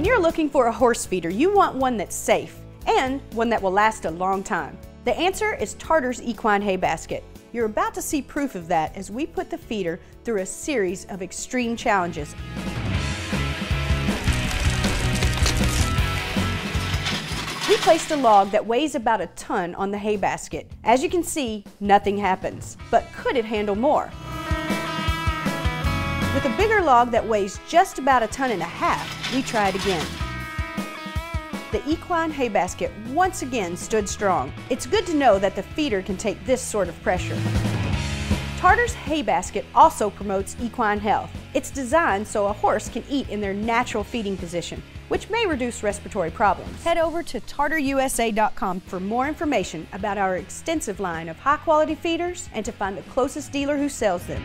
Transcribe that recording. When you're looking for a horse feeder, you want one that's safe and one that will last a long time. The answer is Tarter's Equine Hay Basket. You're about to see proof of that as we put the feeder through a series of extreme challenges. We placed a log that weighs about a ton on the hay basket. As you can see, nothing happens. But could it handle more? With a bigger log that weighs just about a ton and a half, we tried again. The equine hay basket once again stood strong. It's good to know that the feeder can take this sort of pressure. Tarter's hay basket also promotes equine health. It's designed so a horse can eat in their natural feeding position, which may reduce respiratory problems. Head over to tarterusa.com for more information about our extensive line of high-quality feeders and to find the closest dealer who sells them.